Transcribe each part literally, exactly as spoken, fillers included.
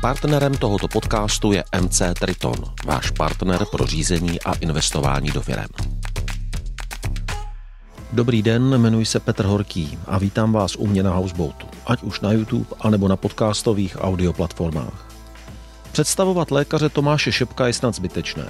Partnerem tohoto podcastu je M C Triton, váš partner pro řízení a investování do firem. Dobrý den, jmenuji se Petr Horký a vítám vás u mě na Houseboatu, ať už na YouTube, anebo na podcastových audioplatformách. Představovat lékaře Tomáše Šebka je snad zbytečné.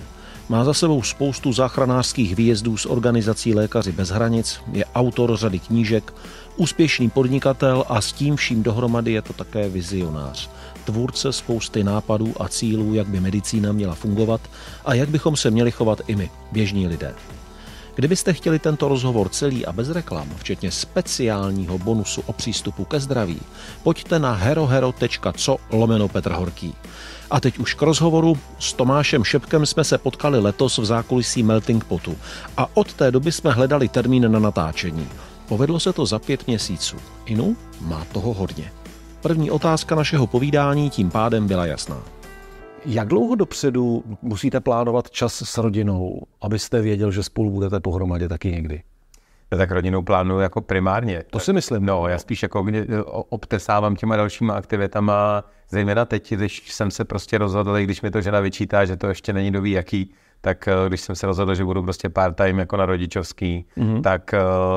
Má za sebou spoustu záchranářských výjezdů s organizací Lékaři bez hranic, je autor řady knížek, úspěšný podnikatel a s tím vším dohromady je to také vizionář. Tvůrce spousty nápadů a cílů, jak by medicína měla fungovat a jak bychom se měli chovat i my, běžní lidé. Kdybyste chtěli tento rozhovor celý a bez reklam, včetně speciálního bonusu o přístupu ke zdraví, pojďte na herohero.co lomeno Petr Horký. A teď už k rozhovoru. S Tomášem Šebkem jsme se potkali letos v zákulisí Meltingpotu a od té doby jsme hledali termín na natáčení. Povedlo se to za pět měsíců. Inu, má toho hodně. První otázka našeho povídání tím pádem byla jasná. Jak dlouho dopředu musíte plánovat čas s rodinou, abyste věděl, že spolu budete pohromadě taky někdy? Já tak rodinou plánuju jako primárně. To si myslím. No, já spíš jako obtesávám těma dalšíma aktivitama, zejména teď, když jsem se prostě rozhodl, i když mi to žena vyčítá, že to ještě není doví jaký, tak když jsem se rozhodl, že budu prostě part-time jako na rodičovský, mm-hmm. tak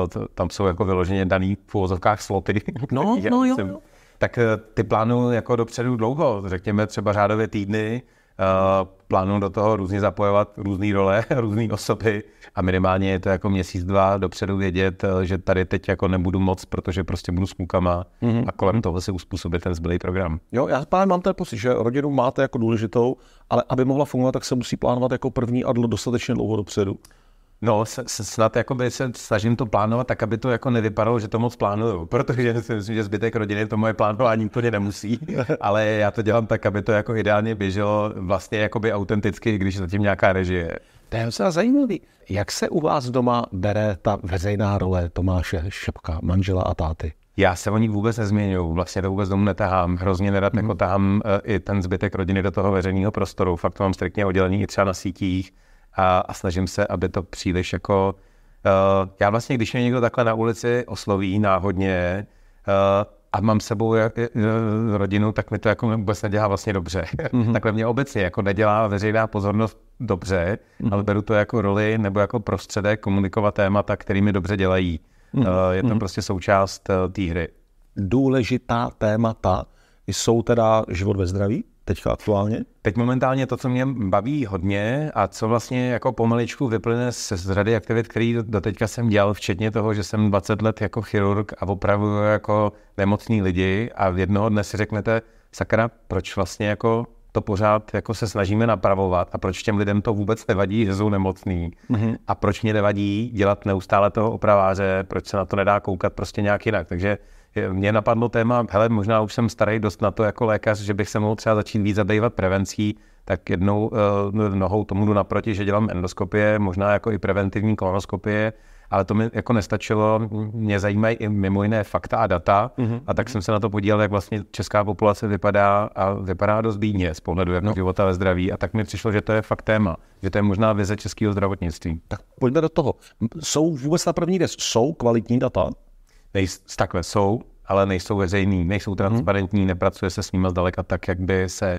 to, tam jsou jako vyloženě daný v uvozovkách sloty. No, no jo, jsem... jo. Tak ty plánuju jako dopředu dlouho, řekněme třeba řádově týdny, plánuju do toho různě zapojovat různé role, různé osoby a minimálně je to jako měsíc, dva dopředu vědět, že tady teď jako nebudu moc, protože prostě budu s mukama mm-hmm. a kolem toho se uspůsobit ten zbylý program. Jo, já právě mám ten pocit, že rodinu máte jako důležitou, ale aby mohla fungovat, tak se musí plánovat jako první a dostatečně dlouho dopředu. No, snad jakoby se snažím to plánovat tak, aby to jako nevypadalo, že to moc plánuju, protože si myslím, že zbytek rodiny to moje plánování úplně nemusí, ale já to dělám tak, aby to jako ideálně běželo vlastně jakoby autenticky, když zatím nějaká režie. To je docela zajímavý. Jak se u vás doma bere ta veřejná role Tomáše Šebka, manžela a táty? Já se o ní vůbec nezměňuji, vlastně to vůbec domů netahám, hrozně nerad mm. jako tahám i ten zbytek rodiny do toho veřejného prostoru, fakt to mám striktně oddělený i třeba na sítích. A, a snažím se, aby to příliš jako... Uh, já vlastně, když mě někdo takhle na ulici osloví náhodně uh, a mám s sebou jak, uh, rodinu, tak mi to jako vůbec nedělá vlastně dobře. Mm-hmm. Takhle mě obecně jako nedělá veřejná pozornost dobře, mm-hmm. ale beru to jako roli nebo jako prostředek komunikovat témata, který mi dobře dělají. Mm-hmm. Uh, je to mm-hmm. prostě součást uh, té hry. Důležitá témata jsou teda život ve zdraví? Teďka aktuálně? Teď momentálně to, co mě baví hodně a co vlastně jako pomaličku vyplyne z, z řady aktivit, který doteďka jsem dělal, včetně toho, že jsem dvacet let jako chirurg a opravuju jako nemocní lidi a jednoho dne si řeknete, sakra, proč vlastně jako to pořád jako se snažíme napravovat a proč těm lidem to vůbec nevadí, že jsou nemocný mm-hmm. a proč mě nevadí dělat neustále toho opraváře, proč se na to nedá koukat prostě nějak jinak, takže mě napadlo téma, hele, možná už jsem starý dost na to jako lékař, že bych se mohl třeba začít víc zabývat prevencí, tak jednou uh, nohou tomu jdu naproti, že dělám endoskopie, možná jako i preventivní kolonoskopie, ale to mi jako nestačilo, mě zajímají i mimo jiné fakta a data, mm-hmm. a tak jsem se na to podíval, jak vlastně česká populace vypadá a vypadá dost bídně z pohledu jako no. života ve zdraví a tak mi přišlo, že to je fakt téma, že to je možná vize českého zdravotnictví. Tak pojďme do toho. Jsou vůbec na první des, jsou kvalitní data? Nejs- takhle jsou, ale nejsou veřejný, nejsou transparentní, nepracuje se s nimi zdaleka tak, jak by se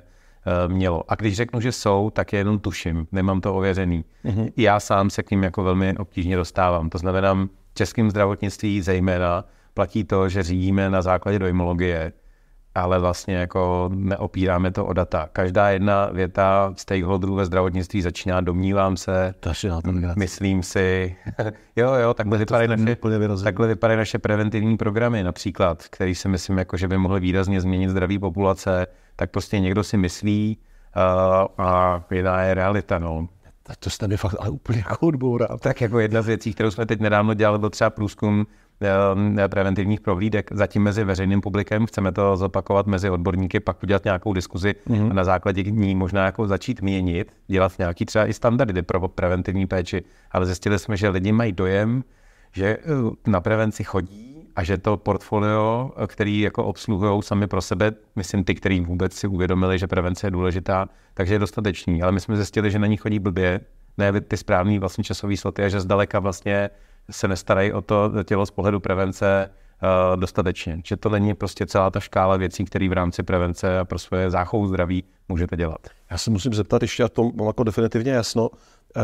uh, mělo. A když řeknu, že jsou, tak je jenom tuším, nemám to ověřený. Mm-hmm. Já sám se k ním jako velmi obtížně dostávám. To znamená, v českém zdravotnictví zejména platí to, že řídíme na základě dojmologie, ale vlastně jako neopíráme to o data. Každá jedna věta stakeholderů ve zdravotnictví začíná, domnívám se, myslím si, jo, jo, takhle vypadají naše, naše preventivní programy například, který si myslím, jako, že by mohly výrazně změnit zdraví populace, tak prostě někdo si myslí uh, a jiná je realita, no. Tak to jste mi fakt ale úplně odboural. Tak jako jedna z věcí, kterou jsme teď nedávno dělali, byl třeba průzkum preventivních prohlídek. Zatím mezi veřejným publikem, chceme to zopakovat mezi odborníky, pak udělat nějakou diskuzi mm-hmm. a na základě ní možná jako začít měnit, dělat nějaký třeba i standardy pro preventivní péči. Ale zjistili jsme, že lidi mají dojem, že na prevenci chodí a že to portfolio, který jako obsluhují sami pro sebe, myslím ty, který vůbec si uvědomili, že prevence je důležitá, takže je dostatečný. Ale my jsme zjistili, že na ní chodí blbě, ne ty správný vlastně časový sloty a že zdaleka vlastně se nestarají o to tělo z pohledu prevence, uh, dostatečně. Že to není prostě celá ta škála věcí, které v rámci prevence a pro svoje záchovu zdraví můžete dělat. Já se musím zeptat, ještě já to mám jako definitivně jasno.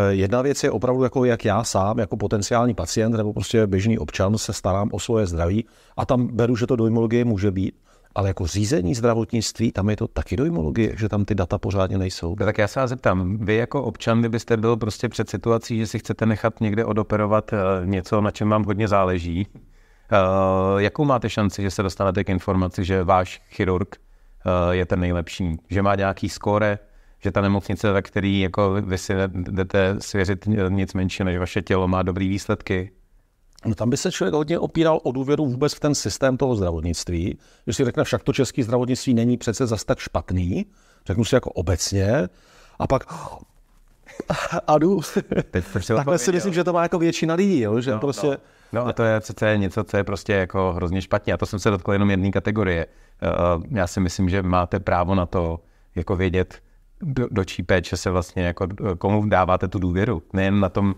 Jedna věc je opravdu, jako jak já sám, jako potenciální pacient nebo prostě běžný občan se starám o svoje zdraví a tam beru, že to dojmologie může být. Ale jako řízení zdravotnictví, tam je to taky dojmologie, že tam ty data pořádně nejsou. No, tak já se vás zeptám, vy jako občan, vy byste byl prostě před situací, že si chcete nechat někde odoperovat něco, na čem vám hodně záleží. Jakou máte šanci, že se dostanete k informaci, že váš chirurg je ten nejlepší, že má nějaký skóre, že ta nemocnice, ve které jako vy si jdete svěřit nic menší než vaše tělo, má dobrý výsledky? No tam by se člověk hodně opíral o důvěru vůbec v ten systém toho zdravotnictví. Když si řekne, však to české zdravotnictví není přece zas tak špatný, řeknu si jako obecně, a pak a jdu. Takhle si myslím, že to má jako většina lidí, jo? Že no, prostě... no. No a to je přece něco, co je prostě jako hrozně špatně. A to jsem se dotkl jenom jedné kategorie. Já si myslím, že máte právo na to jako vědět, do, do čí péče se vlastně jako komu dáváte tu důvěru. Nejen na tom,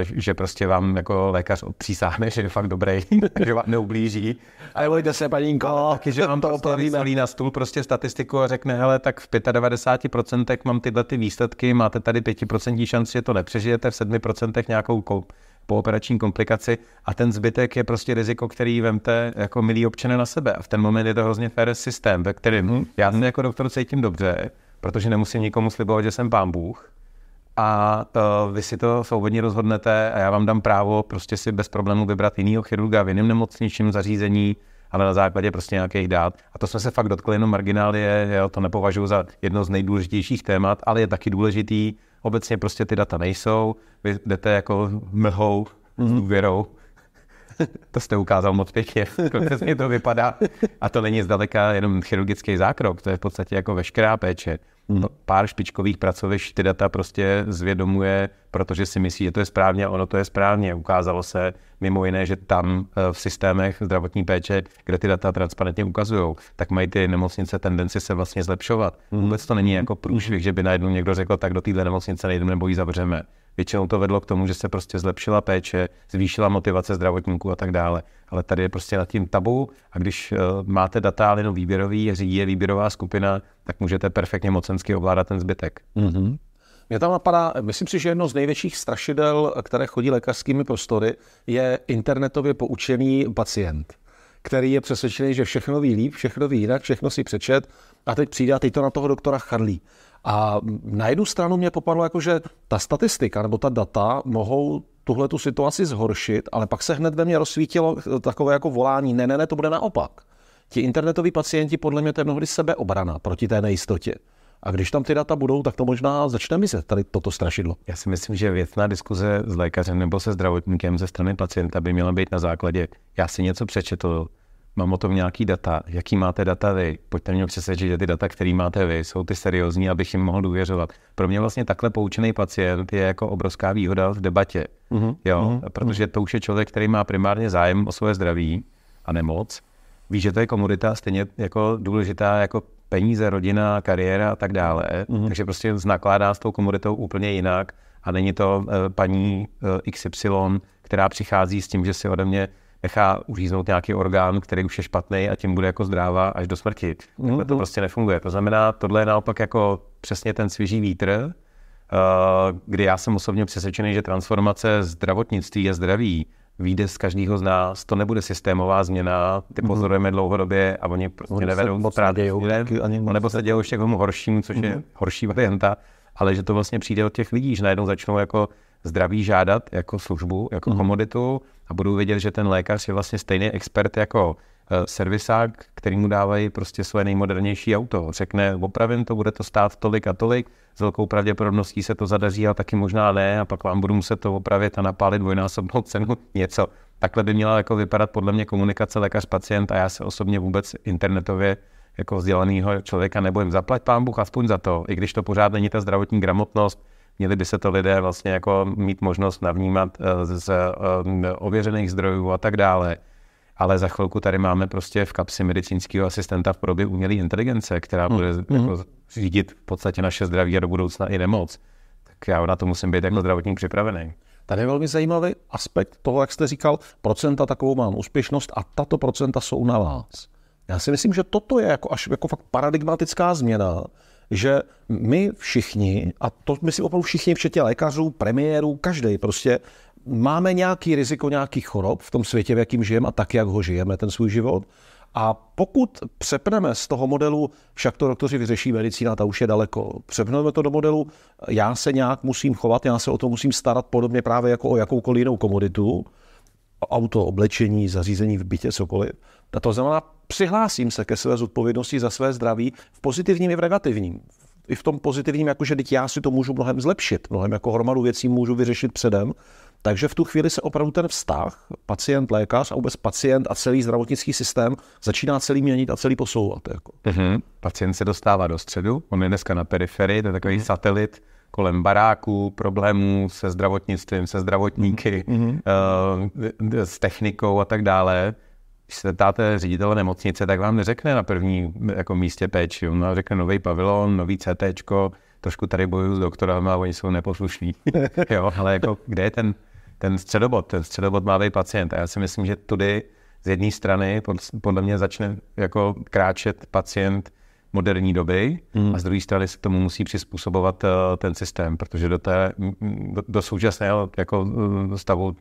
že prostě vám jako lékař odpřísáhne, že je fakt dobrý, že vám neublíží. Ale bojte se, paninko, taky, že vám to opravíme. Prostě na stůl prostě statistiku a řekne, hele, tak v devadesáti pěti procentech mám tyhle ty výsledky, máte tady pět procent šanci, že to nepřežijete, v sedmi procentech nějakou koup. po operační komplikaci a ten zbytek je prostě riziko, který vemte jako milí občané na sebe. A v ten moment je to hrozně fair systém, ve kterém hmm. já se jako doktor cítím dobře, protože nemusím nikomu slibovat, že jsem pán Bůh. A to, vy si to svobodně rozhodnete a já vám dám právo prostě si bez problémů vybrat jinýho chirurga v jiném nemocničním zařízení, ale na základě prostě nějakých dát. A to jsme se fakt dotkli jenom marginálie, jo, to nepovažuji za jedno z nejdůležitějších témat, ale je taky důležitý. Obecně prostě ty data nejsou, vy jdete jako mlhou, s důvěrou. To jste ukázal moc pěkně, konečně to vypadá. A to není zdaleka jenom chirurgický zákrok, to je v podstatě jako veškerá péče. Pár špičkových pracovišť ty data prostě zvědomuje, protože si myslí, že to je správně a ono to je správně. Ukázalo se mimo jiné, že tam v systémech zdravotní péče, kde ty data transparentně ukazují, tak mají ty nemocnice tendenci se vlastně zlepšovat. Vůbec to není jako průšvih, že by najednou někdo řekl, tak do téhle nemocnice nejdeme nebo ji zavřeme. Většinou to vedlo k tomu, že se prostě zlepšila péče, zvýšila motivace zdravotníků a tak dále. Ale tady je prostě nad tím tabu a když máte data, ale jenom výběrový, řídí je výběrová skupina, tak můžete perfektně mocensky ovládat ten zbytek. Mm-hmm. Mě tam napadá, myslím si, že jedno z největších strašidel, které chodí lékařskými prostory, je internetově poučený pacient, který je přesvědčený, že všechno ví líp, všechno ví jinak, všechno si přečet a teď přijde a teď to na toho doktora charlí. A na jednu stranu mě popadlo, jako, že ta statistika nebo ta data mohou tuhle tu situaci zhoršit, ale pak se hned ve mně rozsvítilo takové jako volání, ne, ne, ne, to bude naopak. Ti internetoví pacienti podle mě to je mnohdy sebeobrana proti té nejistotě. A když tam ty data budou, tak to možná začne mizet tady toto strašidlo. Já si myslím, že věcná diskuze s lékařem nebo se zdravotníkem ze strany pacienta by měla být na základě, já si něco přečetl, mám o tom nějaký data, jaký máte data vy, pojďte mě přesvědčit, že ty data, který máte vy, jsou ty seriózní, abych jim mohl důvěřovat. Pro mě vlastně takhle poučený pacient je jako obrovská výhoda v debatě, mm-hmm. jo? Mm-hmm. protože to už je člověk, který má primárně zájem o svoje zdraví a nemoc. Víš, že to je komodita stejně jako důležitá jako peníze, rodina, kariéra a tak dále, mm-hmm. takže prostě nakládá s tou komoditou úplně jinak a není to uh, paní uh, iks ypsilon, která přichází s tím, že si ode mě nechá uříznout nějaký orgán, který už je špatný a tím bude jako zdrává až do smrti. Takhle to prostě nefunguje. To znamená, tohle je naopak jako přesně ten svěží vítr, kdy já jsem osobně přesvědčený, že transformace zdravotnictví je zdraví. Výjde z každého z nás, to nebude systémová změna, ty pozorujeme dlouhodobě a oni prostě oni nevedou o nebo se dělou ještě k tomu horšímu, což je horší varianta, ale že to vlastně přijde od těch lidí, že najednou začnou jako zdraví žádat jako službu, jako mm. komoditu a budou vědět, že ten lékař je vlastně stejný expert jako servisák, který mu dávají prostě svoje nejmodernější auto. Řekne, opravím to, bude to stát tolik a tolik, s velkou pravděpodobností se to zadaří, ale taky možná ne a pak vám budu muset to opravit a napálit dvojnásobnou cenu něco. Takhle by měla jako vypadat podle mě komunikace lékař-pacient a já se osobně vůbec internetově jako vzdělanýho člověka nebojím. Zaplať pán Bůh aspoň za to, i když to pořád není ta zdravotní gramotnost, měli by se to lidé vlastně jako mít možnost navnímat z ověřených zdrojů a tak dále. Ale za chvilku tady máme prostě v kapsi medicínského asistenta v podobě umělé inteligence, která bude mm. jako řídit v podstatě naše zdraví a do budoucna i nemoc. Tak já na to musím být jako zdravotník připravený. Tady je velmi zajímavý aspekt toho, jak jste říkal, procenta takovou mám úspěšnost a tato procenta jsou na vás. Já si myslím, že toto je jako až jako fakt paradigmatická změna, že my všichni, a to myslím opravdu všichni, včetně lékařů, premiérů, každý prostě, máme nějaký riziko nějakých chorob v tom světě, v jakým žijeme a tak, jak ho žijeme, ten svůj život. A pokud přepneme z toho modelu, však to doktoři vyřeší, medicína, ta už je daleko, přepneme to do modelu, já se nějak musím chovat, já se o to musím starat podobně právě jako o jakoukoliv jinou komoditu, auto, oblečení, zařízení v bytě, cokoliv. A to znamená, přihlásím se ke své zodpovědnosti za své zdraví v pozitivním i v negativním. I v tom pozitivním, jakože teď já si to můžu mnohem zlepšit, mnohem jako hromadu věcí můžu vyřešit předem. Takže v tu chvíli se opravdu ten vztah, pacient, lékař a vůbec pacient a celý zdravotnický systém začíná celý měnit a celý posouvat. Jako. Mm-hmm. Pacient se dostává do středu, on je dneska na periferii, to je takový mm-hmm. satelit kolem baráků, problémů se zdravotnictvím, se zdravotníky, mm-hmm. uh, s technikou a tak dále. Když se ptáte ředitele nemocnice, tak vám neřekne na první jako místě péči. On řekne nový pavilon, nový CTčko, trošku tady bojuju s doktorem a oni jsou neposlušní. Jo, ale jako kde je ten, ten středobod? Ten středobod má být pacient. A já si myslím, že tudy z jedné strany podle mě začne jako kráčet pacient moderní doby hmm. a z druhé strany se k tomu musí přizpůsobovat ten systém, protože do, té, do, do současného jako stavu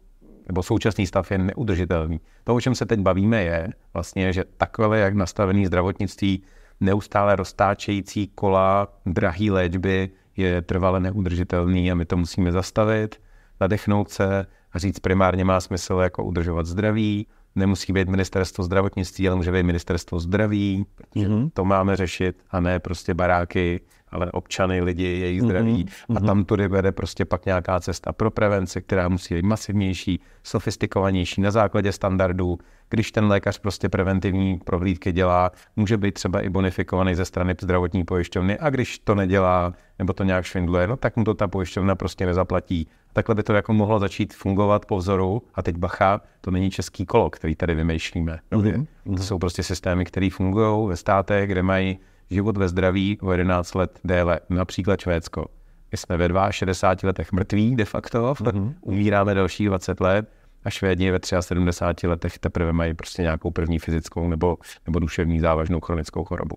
nebo současný stav je neudržitelný. To, o čem se teď bavíme, je vlastně, že takové, jak nastavené zdravotnictví, neustále roztáčející kola drahý léčby je trvale neudržitelný a my to musíme zastavit, nadechnout se a říct, primárně má smysl jako udržovat zdraví. Nemusí být ministerstvo zdravotnictví, ale může být ministerstvo zdraví, protože mm-hmm. to máme řešit a ne prostě baráky, ale občany, lidi, jejich zdraví. Mm-hmm. A tam tudy vede prostě pak nějaká cesta pro prevenci, která musí být masivnější, sofistikovanější na základě standardů. Když ten lékař prostě preventivní prohlídky dělá, může být třeba i bonifikovaný ze strany zdravotní pojišťovny a když to nedělá nebo to nějak švindluje, no tak mu to ta pojišťovna prostě nezaplatí. Takhle by to jako mohlo začít fungovat po vzoru a teď bacha, to není český kolo, který tady vymýšlíme. Mm-hmm. To jsou prostě systémy, které fungují ve státech, kde mají život ve zdraví o jedenáct let déle, například Švédsko. My jsme ve šedesáti dvou letech mrtví de facto, mm-hmm. umíráme dalších dvacet let a Švédi ve sedmdesáti třech letech teprve mají prostě nějakou první fyzickou nebo, nebo duševní závažnou chronickou chorobu.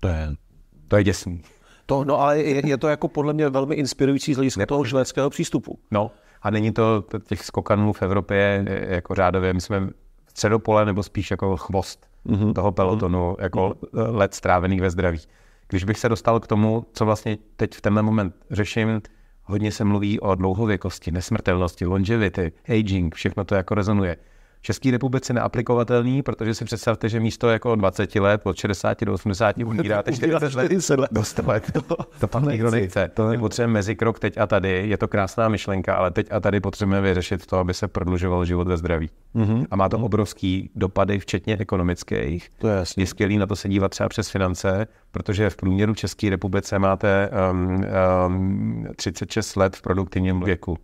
To je, to je děsný. To, no ale je, je to jako podle mě velmi inspirující z hlediska toho švédského přístupu. No a není to těch skokanů v Evropě je, jako řádově, my jsme středopole nebo spíš jako chvost mm-hmm. toho pelotonu, jako mm-hmm. let strávených ve zdraví. Když bych se dostal k tomu, co vlastně teď v tenhle moment řeším, hodně se mluví o dlouhověkosti, nesmrtelnosti, longevity, aging, všechno to jako rezonuje. V České republice neaplikovatelný, protože si představte, že místo jako dvacet let, od šedesáti do osmdesáti umíráte čtyřicet let, do sta let. To pak nikdo nechce. To potřebujeme mezikrok teď a tady, je to krásná myšlenka, ale teď a tady potřebujeme vyřešit to, aby se prodlužoval život ve zdraví. Mm-hmm. A má to obrovský dopady, včetně ekonomických. To je jasný. Je skvělý na to se dívat třeba přes finance, protože v průměru v České republice máte um, um, třicet šest let v produktivním věku,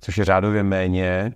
což je řádově méně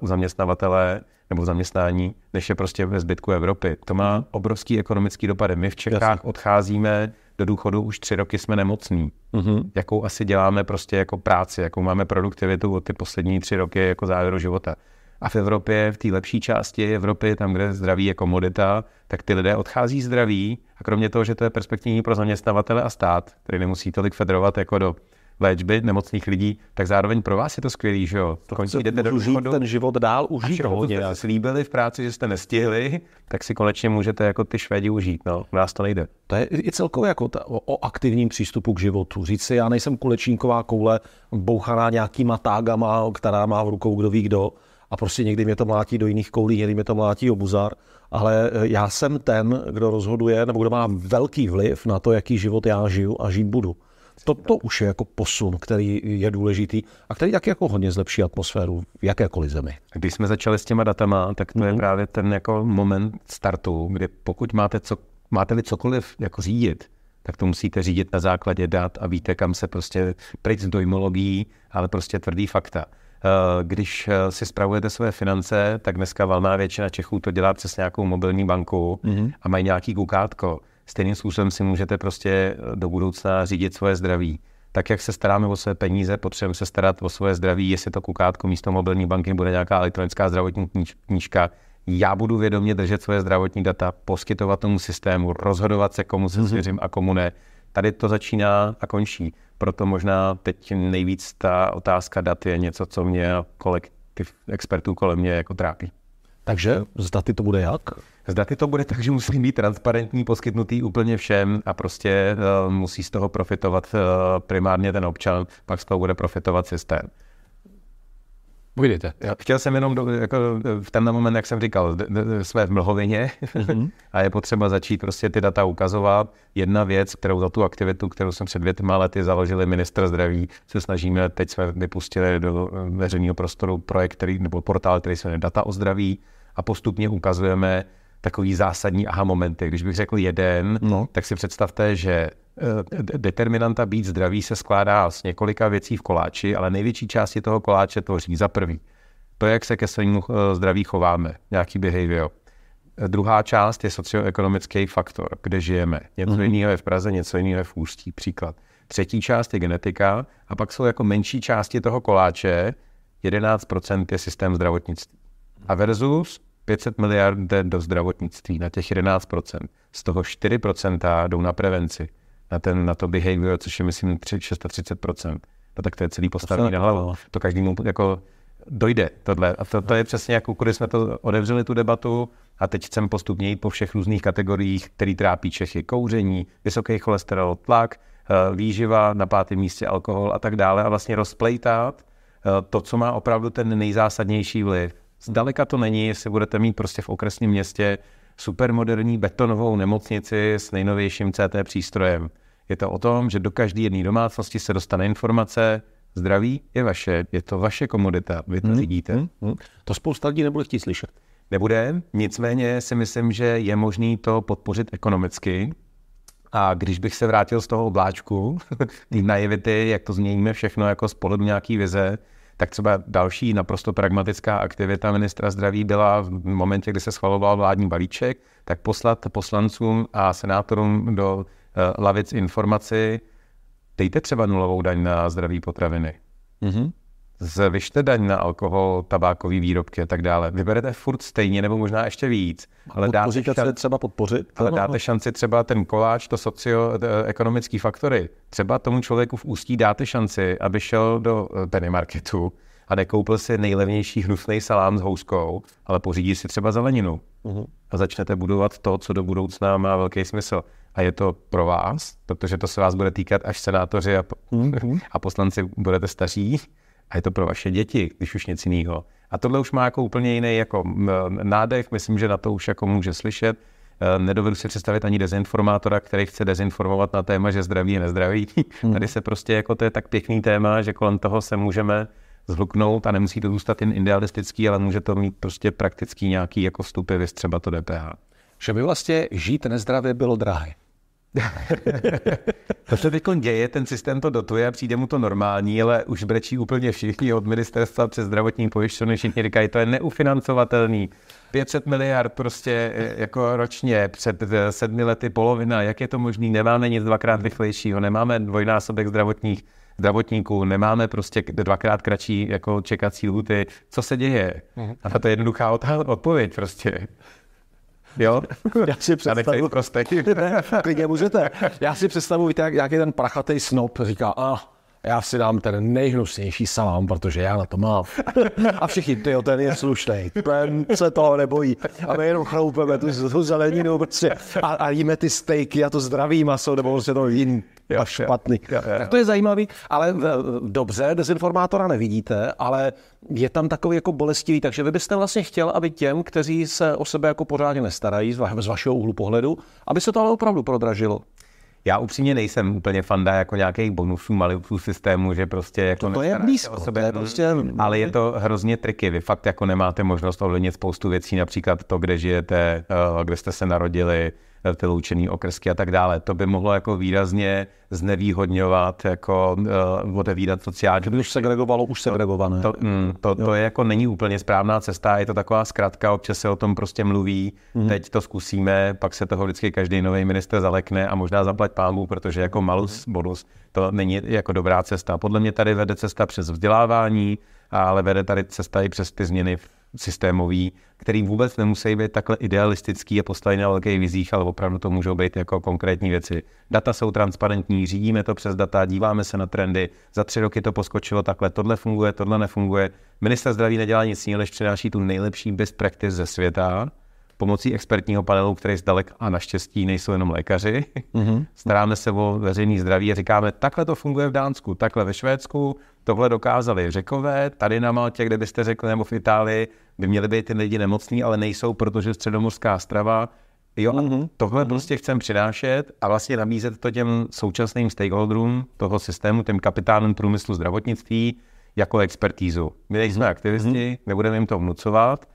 u zaměstnavatele nebo v zaměstnání, než je prostě ve zbytku Evropy. To má obrovský ekonomický dopady. My v Čechách Jasně. odcházíme do důchodu, už tři roky jsme nemocní. Mm-hmm. Jakou asi děláme prostě jako práci, jakou máme produktivitu od ty poslední tři roky jako závěru života. A v Evropě, v té lepší části Evropy, tam, kde zdraví je komodita, tak ty lidé odchází zdraví a kromě toho, že to je perspektivní pro zaměstnavatele a stát, který nemusí tolik federovat jako do léčby nemocných lidí, tak zároveň pro vás je to skvělý, že jo? Končí, jdete do důchodu, ten život dál užít. Když jste slíbili v práci, že jste nestihli, tak si konečně můžete jako ty Švédi užít, no, nás to nejde. To je i celkově jako ta, o, o aktivním přístupu k životu. Říct si, já nejsem kulečníková koule, bouchaná nějakýma tágama, která má v rukou kdo ví kdo, a prostě někdy mě to mlátí do jiných koulí, někdy mě to mlátí o buzár, ale já jsem ten, kdo rozhoduje, nebo kdo má velký vliv na to, jaký život já žiju a žít budu. To, to už je jako posun, který je důležitý a který taky jako hodně zlepší atmosféru v jakékoliv zemi. Když jsme začali s těma datama, tak to mm-hmm. je právě ten jako moment startu, kde pokud máte co, máte-li cokoliv jako řídit, tak to musíte řídit na základě dat a víte, kam se prostě pryč z dojmologií, ale prostě tvrdý fakta. Když si spravujete své finance, tak dneska valná většina Čechů to dělá přes nějakou mobilní banku mm-hmm. a mají nějaký kukátko. Stejným způsobem si můžete prostě do budoucna řídit svoje zdraví. tak jak se staráme o své peníze, potřebujeme se starat o svoje zdraví, jestli to kukátko místo mobilní banky bude nějaká elektronická zdravotní knížka. Já budu vědomě držet svoje zdravotní data, poskytovat tomu systému, rozhodovat se, komu se svěřím a komu ne. Tady to začíná a končí. Proto možná teď nejvíc ta otázka dat je něco, co mě a kolektiv expertů kolem mě jako trápí. Takže z daty to bude jak? Z daty to bude tak, že musí být transparentní, poskytnutý úplně všem a prostě uh, musí z toho profitovat uh, primárně ten občan, pak z toho bude profitovat systém. Uvidíte. Chtěl jsem jenom do, jako, v ten moment, jak jsem říkal, d- d- jsme v mlhovině mm-hmm. a je potřeba začít prostě ty data ukazovat. Jedna věc, kterou za tu aktivitu, kterou jsem před dvěma lety založili Ministr zdraví, se snažíme, teď jsme vypustili do veřejného prostoru projekt, který, nebo portál, který se jmenuje Data o zdraví a postupně ukazujeme takový zásadní aha momenty. Když bych řekl jeden, no. tak si představte, že determinanta být zdravý se skládá z několika věcí v koláči, ale největší části toho koláče tvoří za prvý to, jak se ke svému zdraví chováme, nějaký behavior. Druhá část je socioekonomický faktor, kde žijeme. Něco jiného je v Praze, něco jiného je v Ústí, příklad. Třetí část je genetika a pak jsou jako menší části toho koláče, jedenáct procent je systém zdravotnictví. A versus pět set miliard jde do zdravotnictví na těch jedenáct procent. Z toho čtyři procenta jdou na prevenci, na, ten, na to behavior, což je myslím třicet šest procent. No tak to je celý postavený na hlavu. To každému jako dojde tohle. A to, to je přesně jako, když jsme to odevřeli tu debatu a teď chceme postupně jít po všech různých kategoriích, který trápí Čechy. Kouření, vysoký cholesterol, tlak, výživa, na pátém místě alkohol a tak dále. A vlastně rozplejtat to, co má opravdu ten nejzásadnější vliv. Zdaleka to není, jestli budete mít prostě v okresním městě supermoderní betonovou nemocnici s nejnovějším C T přístrojem. Je to o tom, že do každé jedné domácnosti se dostane informace, zdraví je vaše, je to vaše komodita, vy to vidíte. Hmm, hmm, hmm. To spousta lidí nebude chtít slyšet. Nebude, nicméně si myslím, že je možné to podpořit ekonomicky. A když bych se vrátil z toho obláčku, ty naivity, jak to změníme všechno jako z pohledu nějaký vize, tak třeba další naprosto pragmatická aktivita Ministra zdraví byla v momentě, kdy se schvaloval vládní balíček, tak poslat poslancům a senátorům do uh, lavic informaci, dejte třeba nulovou daň na zdraví potraviny. Mm-hmm. Zvyšte daň na alkohol, tabákový výrobky a tak dále. Vyberete furt stejně nebo možná ještě víc. Ale dáte, šan... třeba podpořit. Ale ano, dáte ano. šanci třeba ten koláč, to socioekonomický faktory. Třeba tomu člověku v Ústí dáte šanci, aby šel do marketu a nekoupil si nejlevnější hnusný salám s houskou, ale pořídí si třeba zeleninu. Uhum. A začnete budovat to, co do budoucna má velký smysl. A je to pro vás, protože to se vás bude týkat, až senátoři a, po... a poslanci budete staří. A je to pro vaše děti, když už nic jiného. A tohle už má jako úplně jiný jako nádech, myslím, že na to už jako může slyšet. Nedovedu si představit ani dezinformátora, který chce dezinformovat na téma, že zdraví je nezdraví. Hmm. Tady se prostě jako to je tak pěkný téma, že kolem toho se můžeme zhluknout a nemusí to zůstat jen idealistický, ale může to mít prostě praktický nějaký jako vstupy, vys třeba to D P H. Že by vlastně žít nezdravě bylo drahé. To se teď děje, ten systém to dotuje a přijde mu to normální, ale už brečí úplně všichni od ministerstva přes zdravotní pojišťovny, všichni říkají, to je neufinancovatelný. pět set miliard prostě jako ročně, před sedmi lety polovina, jak je to možný, nemáme nic dvakrát rychlejšího, nemáme dvojnásobek zdravotních zdravotníků, nemáme prostě dvakrát kratší jako čekací lhuty, co se děje? A to je jednoduchá odpověď prostě. Jo? Já si představu, klidně můžete. Já si představu, víte, jak, jak je ten prachatej snob, říká, ah, já si dám ten nejhnusnější salám, protože já na to mám. A všichni, tyjo, ten je slušnej, ten se toho nebojí. A my jenom chloupeme tu, tu zeleninu prostě a, a jíme ty stejky a to zdravý maso, nebo prostě to jiný a špatný. Tak to je zajímavý, ale dobře, dezinformátora nevidíte, ale je tam takový jako bolestivý, takže vy byste vlastně chtěl, aby těm, kteří se o sebe jako pořádně nestarají, z vašeho úhlu pohledu, aby se to ale opravdu prodražilo. Já upřímně nejsem úplně fanda jako nějakých bonusů, malých systému, že prostě jako to je blízko, sebe, to je prostě... ale je to hrozně triky. Vy fakt jako nemáte možnost ovlivnit spoustu věcí, například to, kde žijete, kde jste se narodili, vyloučený okrsky a tak dále. To by mohlo jako výrazně znevýhodňovat, jako uh, otevírat sociální. Kdyby už segregovalo, už segregované. To, mm, to, to je jako není úplně správná cesta, je to taková zkratka, občas se o tom prostě mluví, mm. teď to zkusíme, pak se toho vždycky každý nový minister zalekne a možná zaplať pálmu, protože jako malus bonus to není jako dobrá cesta. Podle mě tady vede cesta přes vzdělávání, ale vede tady cesta i přes ty změny systémový, který vůbec nemusí být takhle idealistický a postavený na velkých vizích, ale opravdu to můžou být jako konkrétní věci. Data jsou transparentní, řídíme to přes data, díváme se na trendy, za tři roky to poskočilo takhle, tohle funguje, tohle nefunguje. Ministr zdraví nedělá nic jiného, než přináší tu nejlepší best practice ze světa pomocí expertního panelu, který zdaleka a naštěstí nejsou jenom lékaři. Mm-hmm. Staráme se o veřejné zdraví a říkáme, takhle to funguje v Dánsku, takhle ve Švédsku, tohle dokázali Řekové, tady na Maltě, kde byste řekli, nebo v Itálii, by měli být ty lidi nemocní, ale nejsou, protože středomořská strava. Jo, mm-hmm. tohle mm-hmm. prostě chceme přinášet a vlastně nabízet to těm současným stakeholderům toho systému, těm kapitánům průmyslu zdravotnictví, jako expertízu. My nejsme mm-hmm. aktivisti, nebudeme jim to vnucovat,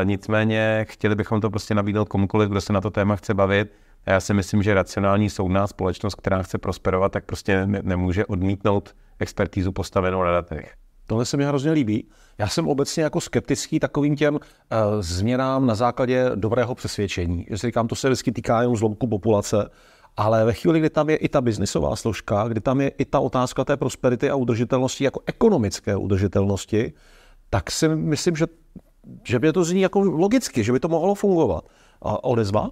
Uh, nicméně chtěli bychom to prostě nabídnout komukoliv, kdo se na to téma chce bavit. A já si myslím, že racionální soudná společnost, která chce prosperovat, tak prostě ne- nemůže odmítnout expertízu postavenou na datech. Tohle se mi hrozně líbí. Já jsem obecně jako skeptický takovým těm uh, změnám na základě dobrého přesvědčení. Jestli říkám, to se vždycky týká jen zlomku populace, ale ve chvíli, kdy tam je i ta biznisová složka, kdy tam je i ta otázka té prosperity a udržitelnosti, jako ekonomické udržitelnosti, tak si myslím, že Že by to zní jako logicky, že by to mohlo fungovat. A odezva?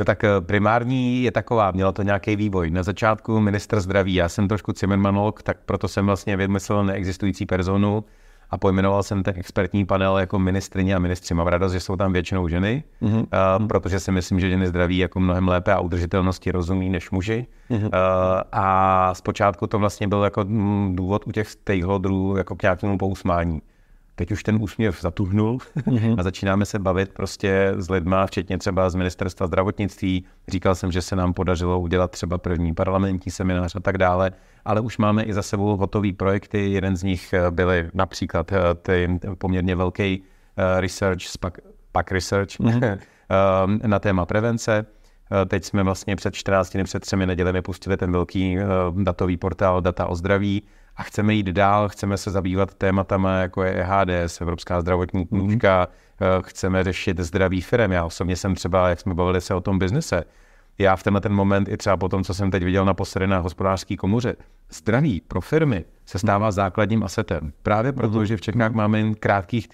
No tak primární je taková, měla to nějaký vývoj. Na začátku ministr zdraví, já jsem trošku cimrmanolog, tak proto jsem vlastně vymyslel neexistující personu a pojmenoval jsem ten expertní panel jako ministryně a ministři. Mám radost, že jsou tam většinou ženy, mm-hmm. uh, protože si myslím, že ženy zdraví jako mnohem lépe a udržitelnosti rozumí než muži. Mm-hmm. Uh, a zpočátku to vlastně byl jako důvod u těch stakeholderů jako k nějakému pousmání. Teď už ten úsměv zatuhnul mm-hmm. a začínáme se bavit prostě s lidma, včetně třeba z ministerstva zdravotnictví. Říkal jsem, že se nám podařilo udělat třeba první parlamentní seminář a tak dále, ale už máme i za sebou hotové projekty. Jeden z nich byly například ten poměrně velký research, pak research mm-hmm. na téma prevence. Teď jsme vlastně před čtrnácti dny, před třemi nedělemi pustili ten velký datový portál Data o zdraví. A chceme jít dál, chceme se zabývat tématama, jako je E H D S, Evropská zdravotní knížka, mm. chceme řešit zdraví firem. Já osobně jsem třeba, jak jsme bavili se o tom biznise, já v tenhle ten moment i třeba po tom, co jsem teď viděl naposledy na hospodářský komoře, zdraví pro firmy se stává mm. základním asetem. Právě proto, že v Čechách máme jen krátkých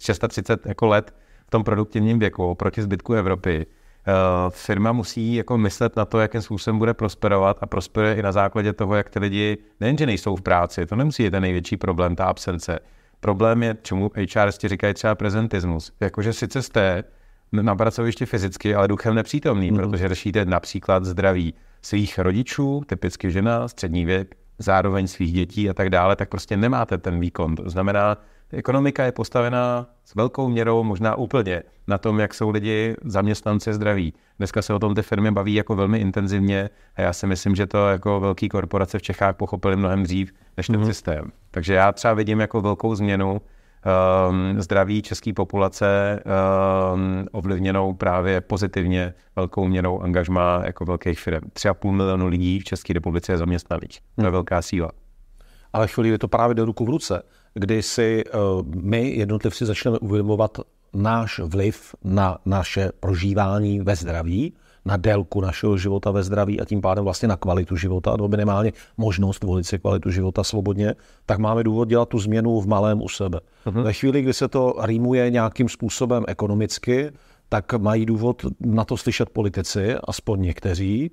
tři sta třicet jako let v tom produktivním věku proti zbytku Evropy. Uh, firma musí jako myslet na to, jakým způsobem bude prosperovat a prosperuje i na základě toho, jak ty lidi nejenže nejsou v práci, to nemusí je ten největší problém, ta absence. Problém je, čemu HRisti říkají třeba prezentismus. Jakože sice jste na pracovišti fyzicky, ale duchem nepřítomný, mm-hmm. protože řešíte například zdraví svých rodičů, typicky žena, střední věk, zároveň svých dětí a tak dále, tak prostě nemáte ten výkon. To znamená, ekonomika je postavená s velkou měrou, možná úplně, na tom, jak jsou lidi zaměstnanci zdraví. Dneska se o tom ty firmy baví jako velmi intenzivně a já si myslím, že to jako velké korporace v Čechách pochopily mnohem dřív než ten mm-hmm. systém. Takže já třeba vidím jako velkou změnu um, zdraví české populace um, ovlivněnou právě pozitivně velkou měrou angažmá jako velkých firm. tři a půl milionu lidí v České republice je zaměstnaných. To je velká síla. Ale chvíli je to právě do ruku v ruce, kdy si uh, my jednotlivci začneme uvědomovat náš vliv na naše prožívání ve zdraví, na délku našeho života ve zdraví a tím pádem vlastně na kvalitu života, nebo minimálně možnost volit si kvalitu života svobodně, tak máme důvod dělat tu změnu v malém u sebe. Uh-huh. Ve chvíli, kdy se to rýmuje nějakým způsobem ekonomicky, tak mají důvod na to slyšet politici, aspoň někteří,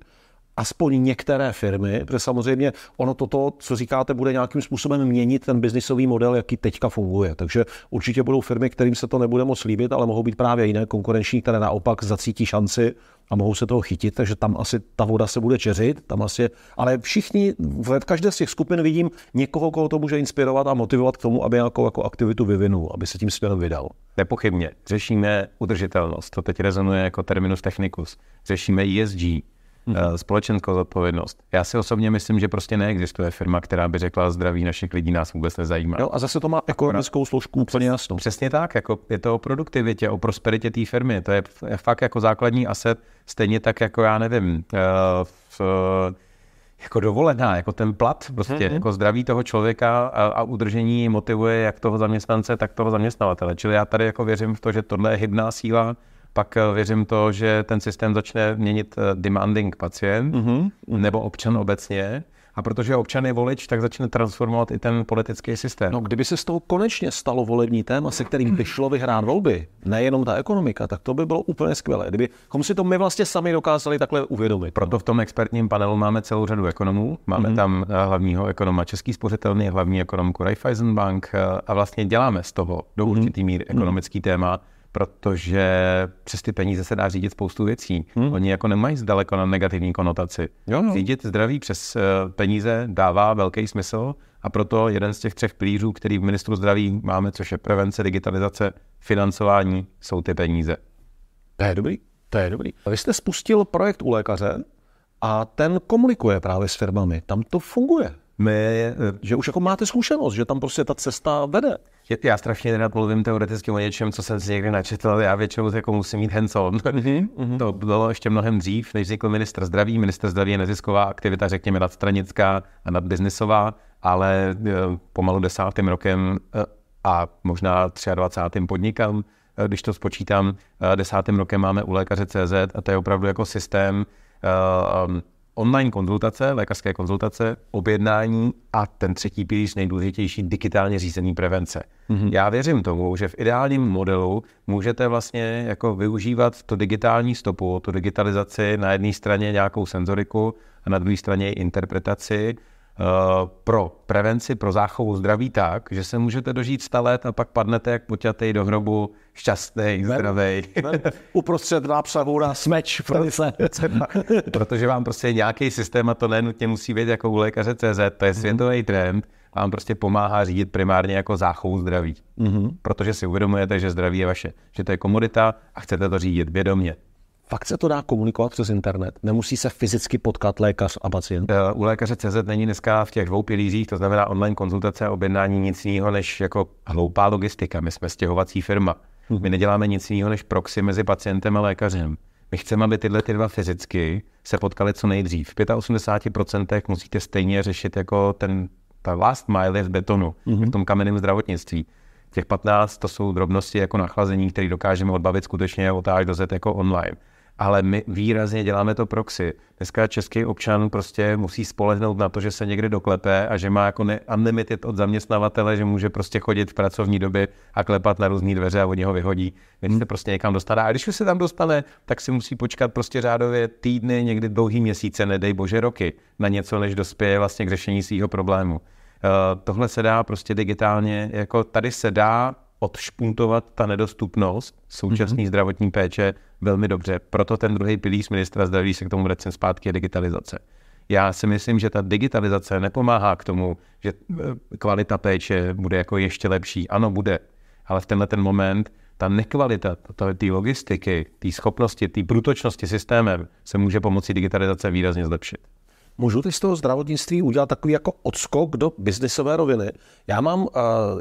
aspoň některé firmy, protože samozřejmě ono toto, co říkáte, bude nějakým způsobem měnit ten biznisový model, jaký teďka funguje. Takže určitě budou firmy, kterým se to nebude moc líbit, ale mohou být právě jiné konkurenční, které naopak zacítí šanci a mohou se toho chytit, takže tam asi ta voda se bude čeřit, tam asi, ale všichni, v každé z těch skupin vidím někoho, koho to může inspirovat a motivovat k tomu, aby nějakou jako aktivitu vyvinul, aby se tím směrem vydal. Nepochybně, řešíme udržitelnost, to teď rezonuje jako terminus technicus, řešíme E S G. mm-hmm. společenskou zodpovědnost. Já si osobně myslím, že prostě neexistuje firma, která by řekla, zdraví našich lidí nás vůbec nezajímá. Jo, a zase to má ekonomickou složku úplně jasnou. Přesně tak, jako je to o produktivitě, o prosperitě té firmy. To je fakt jako základní aset, stejně tak jako já nevím, v, jako dovolená, jako ten plat, prostě mm-hmm. jako zdraví toho člověka a, a udržení motivuje jak toho zaměstnance, tak toho zaměstnavatele. Čili já tady jako věřím v to, že tohle je hybná síla. Pak věřím to, že ten systém začne měnit demanding pacient mm-hmm. nebo občan obecně. A protože občan je volič, tak začne transformovat i ten politický systém. No, kdyby se z toho konečně stalo volební téma, se kterým by šlo vyhrát volby, nejenom ta ekonomika, tak to by bylo úplně skvělé. Kdybychom si to my vlastně sami dokázali takhle uvědomit. Proto v tom expertním panelu máme celou řadu ekonomů. Máme mm-hmm. tam hlavního ekonoma České spořitelny, hlavní ekonomku Raiffeisenbank a vlastně děláme z toho do určitý míry ekonomický mm-hmm. téma. Protože přes ty peníze se dá řídit spoustu věcí. Hmm. Oni jako nemají zdaleko na negativní konotaci. Jo, no. Řídit zdraví přes peníze dává velký smysl a proto jeden z těch třech pilířů, který v Ministru zdraví máme, což je prevence, digitalizace, financování, jsou ty peníze. To je dobrý, to je dobrý. Vy jste spustil projekt U lékaře a ten komunikuje právě s firmami. Tam to funguje. My, že už jako máte zkušenost, že tam prostě ta cesta vede. Já strašně rád mluvím teoreticky o něčem, co jsem si někdy načetl, já většinou jako musím mít hands-on. Mm-hmm, mm-hmm. To bylo ještě mnohem dřív, než vznikl Ministr zdraví. Ministr zdraví je nezisková aktivita, řekněme nadstranická a nadbiznisová, ale pomalu desátým rokem a možná dvacátým třetím podnikám, když to spočítám, desátým rokem máme U lékaře C Z a to je opravdu jako systém online konzultace, lékařské konzultace, objednání a ten třetí pilíř nejdůležitější digitálně řízený prevence. Mm-hmm. Já věřím tomu, že v ideálním modelu můžete vlastně jako využívat to digitální stopu, tu digitalizaci na jedné straně nějakou senzoriku a na druhé straně interpretaci uh, pro prevenci, pro záchovu zdraví tak, že se můžete dožít sta let a pak padnete jak poťatej do hrobu, šťastný, zdravý. Uprostřed nápsavu na smeč. Protože vám prostě nějaký systém, a to nenutně musí být jako U lékaře C Z, to je světový trend, vám prostě pomáhá řídit primárně jako záchovu zdraví. Mm-hmm. Protože si uvědomujete, že zdraví je vaše, že to je komodita a chcete to řídit vědomě. Fakt se to dá komunikovat přes internet? Nemusí se fyzicky potkat lékař a pacient? U lékaře C Z není dneska v těch dvou pilířích, to znamená online konzultace a objednání, nic jiného než jako hloupá logistika. My jsme stěhovací firma. My neděláme nic jiného než proxy mezi pacientem a lékařem. My chceme, aby tyhle ty dva fyzicky se potkaly co nejdřív. V osmdesáti pěti procentech musíte stejně řešit jako ten, ta last mile je z betonu, mm-hmm. v tom kamenném zdravotnictví. Těch patnáct to jsou drobnosti jako nachlazení, které dokážeme odbavit skutečně od A do Z jako online. Ale my výrazně děláme to proxy. Dneska český občan prostě musí spolehnout na to, že se někde doklepe a že má jako unlimited od zaměstnavatele, že může prostě chodit v pracovní době a klepat na různý dveře a od něho vyhodí. Když se prostě někam dostane. A když už se tam dostane, tak si musí počkat prostě řádově týdny, někdy dlouhý měsíce, nedej bože roky, na něco, než dospěje vlastně k řešení svého problému. Uh, tohle se dá prostě digitálně, jako tady se dá odšpuntovat ta nedostupnost současné mm-hmm. zdravotní péče velmi dobře. Proto ten druhý pilíř Ministra zdraví se k tomu vracím zpátky je digitalizace. Já si myslím, že ta digitalizace nepomáhá k tomu, že kvalita péče bude jako ještě lepší. Ano, bude, ale v tenhle ten moment ta nekvalita té logistiky, té schopnosti, té průtočnosti systémem se může pomocí digitalizace výrazně zlepšit. Můžu teď z toho zdravotnictví udělat takový jako odskok do biznisové roviny. Já mám uh,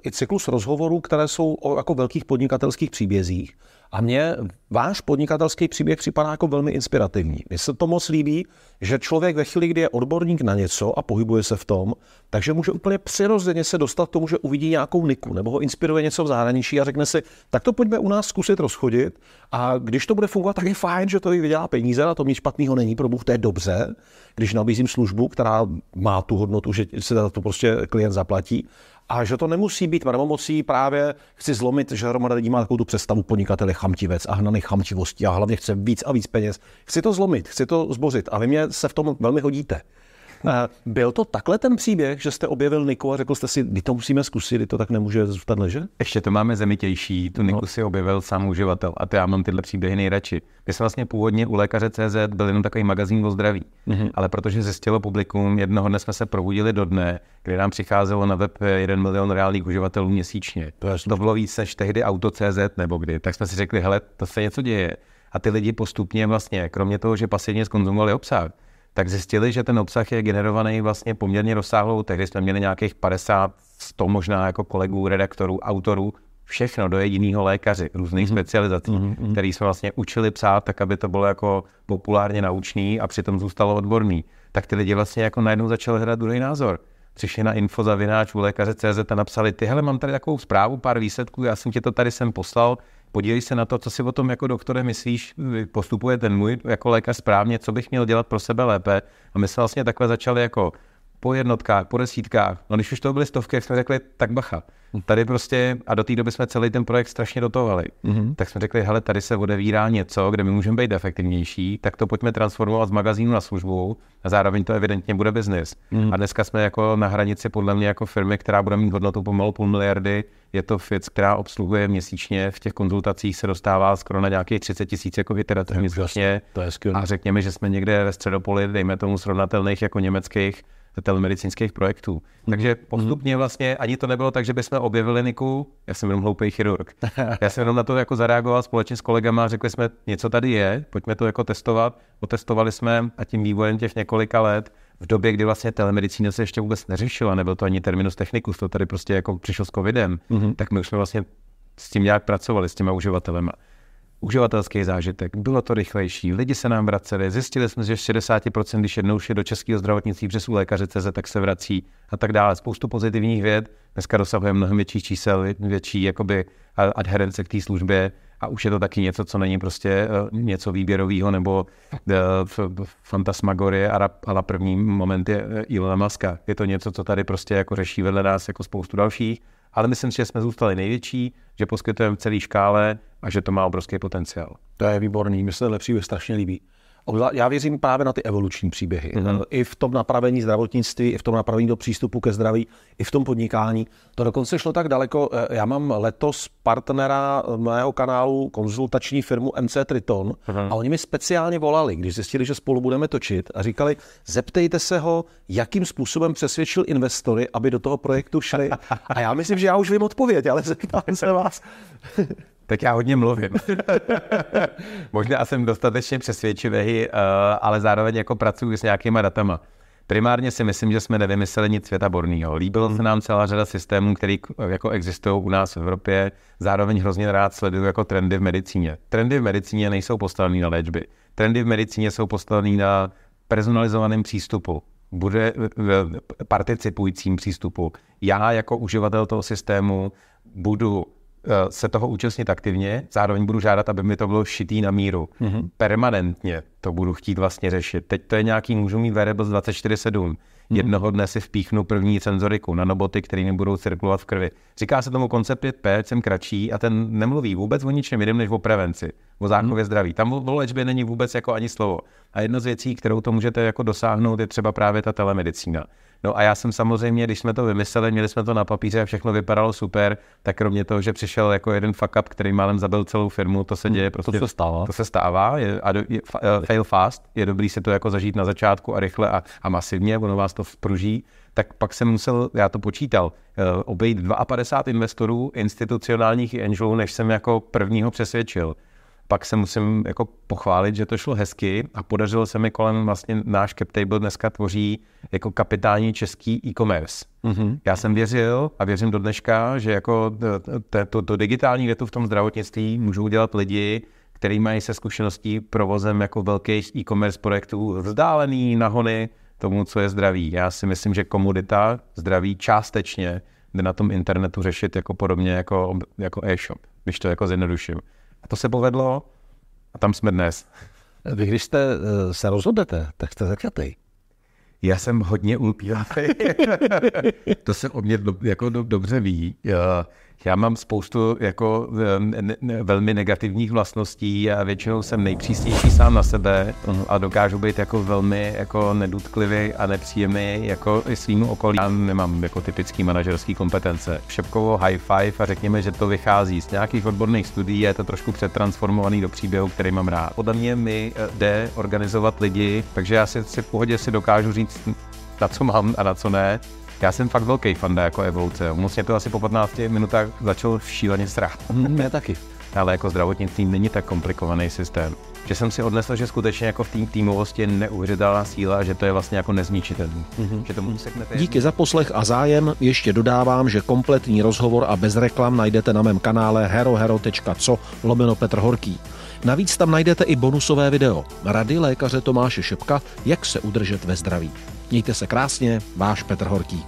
i cyklus rozhovorů, které jsou o jako velkých podnikatelských příbězích. A mně váš podnikatelský příběh připadá jako velmi inspirativní. Mně se to moc líbí, že člověk ve chvíli, kdy je odborník na něco a pohybuje se v tom, takže může úplně přirozeně se dostat k tomu, že uvidí nějakou niku nebo ho inspiruje něco v zahraničí a řekne si, tak to pojďme u nás zkusit rozchodit a když to bude fungovat, tak je fajn, že to vydělá peníze, na tom nic špatného není, probůh, to je dobře, když nabízím službu, která má tu hodnotu, že se za to prostě klient zaplatí. A že to nemusí být mrmomocí, právě chci zlomit, že hromada lidí má takovou tu představu podnikatele chamtivec a hnaný chamtivostí a hlavně chce víc a víc peněz. Chci to zlomit, chci to zbořit a vy mě se v tom velmi hodíte. Byl to takhle ten příběh, že jste objevil niku a řekl jste si, my to musíme zkusit, to tak nemůže zůstat ležet? Ještě to máme zemitější, tu niku no. si objevil sám uživatel a to já mám tyhle příběhy nejradši. My jsme vlastně původně U lékaře C Z byl jenom takový magazín o zdraví, mm-hmm. ale protože zjistilo publikum, jednoho dne jsme se probudili do dne, kdy nám přicházelo na web jeden milion reálných uživatelů měsíčně. To, to bylo víc než tehdy auto tečka cé zet nebo kdy, tak jsme si řekli, hele, to se něco děje. A ty lidi postupně vlastně, kromě toho, že pasivně zkonzumovali obsah, tak zjistili, že ten obsah je generovaný vlastně poměrně rozsáhlou. Tehdy jsme měli nějakých padesát, sto možná jako kolegů, redaktorů, autorů, všechno do jediného lékaři, různých mm-hmm. specializací, mm-hmm. který jsme vlastně učili psát tak, aby to bylo jako populárně naučný a přitom zůstalo odborný. Tak ty lidi vlastně jako najednou začali hledat druhý názor. Přišli na info zavináč u lékaře C Z a napsali, ty hele, mám tady takovou zprávu, pár výsledků, já jsem ti to tady sem poslal, podívej se na to, co si o tom jako doktore myslíš, postupuje ten můj jako lékař správně, co bych měl dělat pro sebe lépe. A my jsme vlastně takhle začali jako po jednotkách, po desítkách, no když už to byly stovky, jsme řekli, tak bacha, tady prostě, a do té doby jsme celý ten projekt strašně dotovali, mm-hmm. tak jsme řekli, hele, tady se odevírá něco, kde my můžeme být efektivnější, tak to pojďme transformovat z magazínu na službu a zároveň to evidentně bude biznis. Mm-hmm. A dneska jsme jako na hranici podle mě jako firmy, která bude mít hodnotu pomalu půl miliardy, je to věc, která obsluhuje měsíčně, v těch konzultacích se dostává skoro na nějakých třicet tisíc jako iterativ měsíčně a řekněme, že jsme někde ve středopoli, dejme tomu srovnatelných jako německých telemedicínských projektů. Takže postupně vlastně ani to nebylo tak, že bychom objevili Niku, já jsem jenom hloupý chirurg. Já jsem jenom na to jako zareagoval společně s kolegama, řekli jsme, něco tady je, pojďme to jako testovat. Otestovali jsme a tím vývojem těch několika let v době, kdy vlastně telemedicína se ještě vůbec neřešila, nebyl to ani terminus technicus, to tady prostě jako přišlo s covidem, mm-hmm. tak my už jsme vlastně s tím nějak pracovali, s těma uživatelema. Uživatelský zážitek, bylo to rychlejší, lidi se nám vraceli, zjistili jsme, že šedesát procent, když jednou je do českého zdravotnictví přes u lékaře C Z, tak se vrací a tak dále. Spoustu pozitivních věd, dneska dosahujeme mnohem větší čísel, větší jakoby adherence k té službě a už je to taky něco, co není prostě něco výběrového nebo fantasmagorie a na první moment je Ilona Maska. Je to něco, co tady prostě jako řeší vedle nás jako spoustu dalších. Ale myslím si, že jsme zůstali největší, že poskytujeme celý škále a že to má obrovský potenciál. To je výborný, mně se tenhle příběh strašně líbí. Já věřím právě na ty evoluční příběhy. Mm-hmm. I v tom napravení zdravotnictví, i v tom napravení do přístupu ke zdraví, i v tom podnikání. To dokonce šlo tak daleko. Já mám letos partnera mého kanálu konzultační firmu M C Triton mm-hmm. a oni mi speciálně volali, když zjistili, že spolu budeme točit a říkali, zeptejte se ho, jakým způsobem přesvědčil investory, aby do toho projektu šli. A já myslím, že já už vím odpověď, ale zeptám se vás. Tak já hodně mluvím. Možná jsem dostatečně přesvědčivý, ale zároveň jako pracuji s nějakýma datama. Primárně si myslím, že jsme nevymysleli nic světa borného. Líbilo se nám celá řada systémů, které jako existují u nás v Evropě. Zároveň hrozně rád sleduju jako trendy v medicíně. Trendy v medicíně nejsou postavený na léčby. Trendy v medicíně jsou postavený na personalizovaném přístupu. Bude participujícím přístupu. Já jako uživatel toho systému budu se toho účastnit aktivně, zároveň budu žádat, aby mi to bylo šitý na míru. Mm-hmm. Permanentně to budu chtít vlastně řešit. Teď to je nějaký, můžu mít wearables dvacet čtyři sedm. Jednoho dne si vpíchnu první senzoriku, nanoboty, které mi budou cirkulovat v krvi. Říká se tomu koncept pět P, jsem kratší a ten nemluví vůbec o ničem jiném než o prevenci, o záchově mm-hmm. zdraví. Tam o léčbě není vůbec jako ani slovo. A jedna z věcí, kterou to můžete jako dosáhnout, je třeba právě ta telemedicína. No a já jsem samozřejmě, když jsme to vymysleli, měli jsme to na papíře a všechno vypadalo super, tak kromě toho, že přišel jako jeden fuck up, který málem zabil celou firmu, to se děje prostě. To se stává. To se stává je, a do, je, fail fast, je dobrý si to jako zažít na začátku a rychle a, a masivně, ono vás to vpruží. Tak pak jsem musel, já to počítal, obejít padesát dva investorů, institucionálních i angelů, než jsem jako prvního přesvědčil. Pak se musím jako pochválit, že to šlo hezky a podařilo se mi kolem vlastně náš CapTable dneska tvoří jako kapitální český e-commerce. Mm-hmm. Já jsem věřil a věřím do dneška, že jako to digitální větu v tom zdravotnictví můžou dělat lidi, kteří mají se zkušeností provozem jako velkých e-commerce projektů vzdálený nahony tomu, co je zdraví. Já si myslím, že komodita zdraví částečně jde na tom internetu řešit jako podobně jako, jako e-shop, když to jako zjednoduším. A to se povedlo a tam jsme dnes. Vy, když jste, se rozhodnete, tak jste začatý. Já jsem hodně ulpívavý. To se o mě do, jako do, dobře ví. Já, já mám spoustu jako ne, ne, velmi negativních vlastností a většinou jsem nejpřísnější sám na sebe a dokážu být jako velmi jako nedutklivý a nepříjemný jako i svýmu okolí. Já nemám jako typický manažerský kompetence. Šepkovo high five a řekněme, že to vychází z nějakých odborných studií a je to trošku přetransformovaný do příběhu, který mám rád. Podle mě mi jde organizovat lidi, takže já si, si v pohodě si dokážu říct, na co mám a na co ne. Já jsem fakt velký fanda jako evoluce. Moc mě to asi po patnácti minutách začalo šíleně srát. Mě taky. ale jako zdravotnictví není tak komplikovaný systém. Že jsem si odnesl, že skutečně jako v tým týmovosti je neuvěřitelná síla, že to je vlastně jako nezničitelný. Mm-hmm. Že tomu seknete jedný. Díky za poslech a zájem. Ještě dodávám, že kompletní rozhovor a bez reklam najdete na mém kanále herohero.co lomeno Petr Horký. Navíc tam najdete i bonusové video. Rady lékaře Tomáše Šebka, jak se udržet ve zdraví. Mějte se krásně, váš Petr Horký.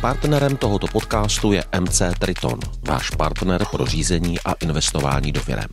Partnerem tohoto podcastu je M C Triton, váš partner pro řízení a investování do firem.